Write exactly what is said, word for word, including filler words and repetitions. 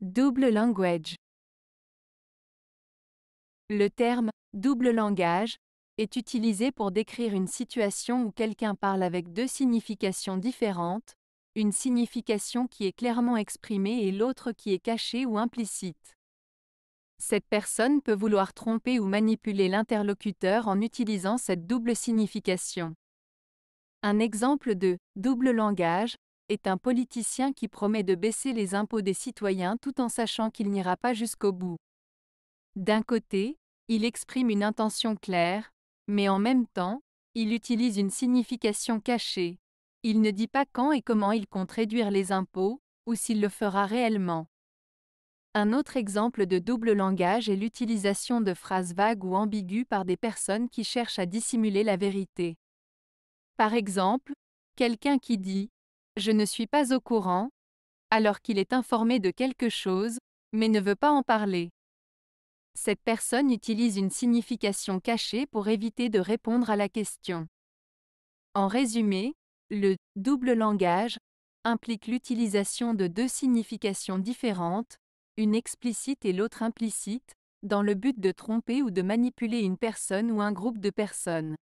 Double language. Le terme « double langage » est utilisé pour décrire une situation où quelqu'un parle avec deux significations différentes, une signification qui est clairement exprimée et l'autre qui est cachée ou implicite. Cette personne peut vouloir tromper ou manipuler l'interlocuteur en utilisant cette double signification. Un exemple de « double langage » est un politicien qui promet de baisser les impôts des citoyens tout en sachant qu'il n'ira pas jusqu'au bout. D'un côté, il exprime une intention claire, mais en même temps, il utilise une signification cachée. Il ne dit pas quand et comment il compte réduire les impôts, ou s'il le fera réellement. Un autre exemple de double langage est l'utilisation de phrases vagues ou ambiguës par des personnes qui cherchent à dissimuler la vérité. Par exemple, quelqu'un qui dit « Je ne suis pas au courant », alors qu'il est informé de quelque chose, mais ne veut pas en parler. Cette personne utilise une signification cachée pour éviter de répondre à la question. En résumé, le « double langage » implique l'utilisation de deux significations différentes, une explicite et l'autre implicite, dans le but de tromper ou de manipuler une personne ou un groupe de personnes.